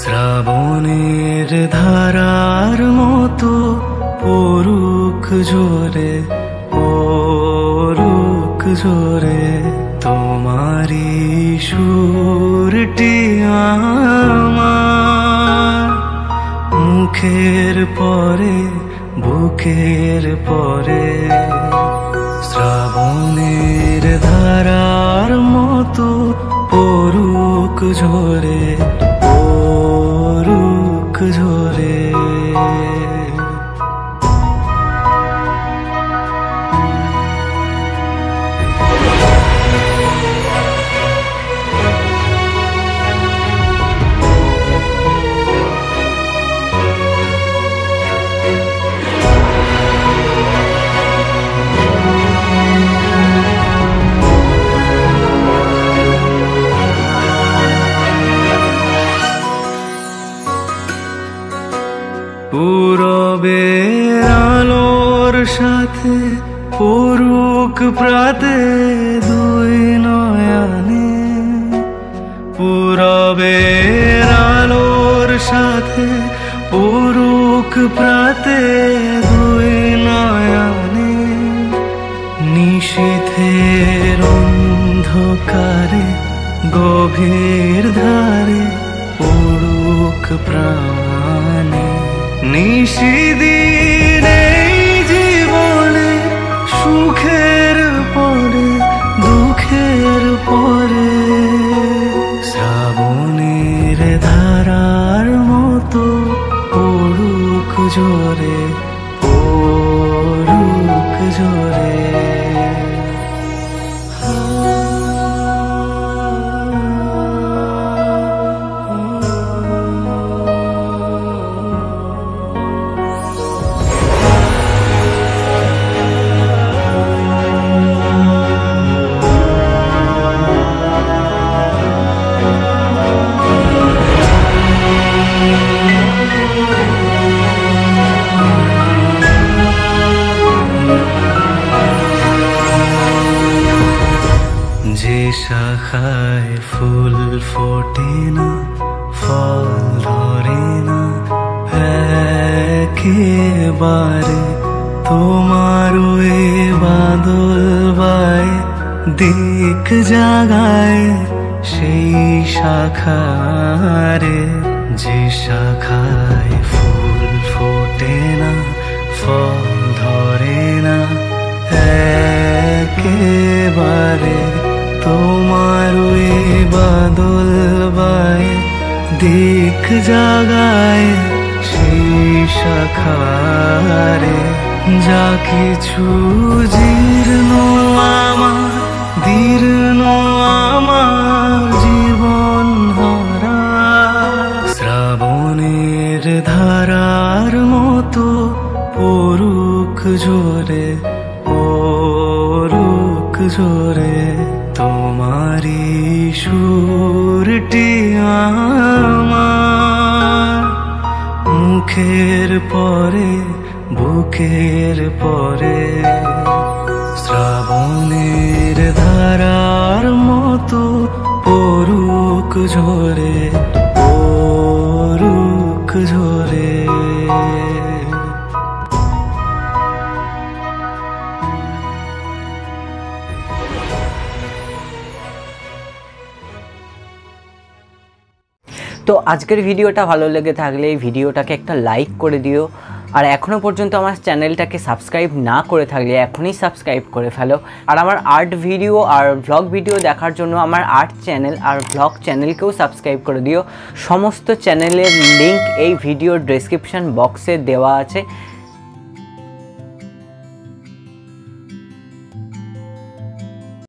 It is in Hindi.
श्राবণের ধারার মতো পরুক জোরে তোমারি সুরটি আমার বুকের পরে শ্রাবণের ধারার মতো পরুক জোরে पूरबेर आलोर साथे पुरुक प्राते दुई नयने पूरबेर आलोर साथे पुरुक प्राते दुई नयने निशीथेर अंधकारे गभीर धारे पुरुक प्राणे निशिदिने जीवने सुखेर परे श्रावणेर धारार मतो परुक जोरे शाखाय फूल फोटे ना फल धरे ना एकेबारे तोमारो ए बादल बाए देख जागाए सेई शाखारे जे शाखाय फूल फोटे ना फल धरे ना एकेबारे तोमारो ए बादल बाए देख जागाए सेई शाखारे जा किछु जीर्ण आमार जीवन हरा श्रावणेर धारार मतो परुक जोरे तुम्हारी सुरटी आमार बुकेर परे श्रावणेर धारार मतो परुक जोरे तो आजकेर भिडियोटा भालो लेगे थाकले भिडियोटाके एकटा लाइक करे दिओ और एखोनो पर्यन्त आमार चैनलटाके सबस्क्राइब ना करे थाकले एखोनी सबस्क्राइब करे फेलो और आमार आर्ट भिडियो और ब्लग भिडियो देखार जोन्नो आमार आर्ट चैनल और ब्लग चैनलकेओ सबस्क्राइब करे दिओ समस्त चैनलेर लिंक एई भिडियोर डेसक्रिप्शन बक्से देवा आछे।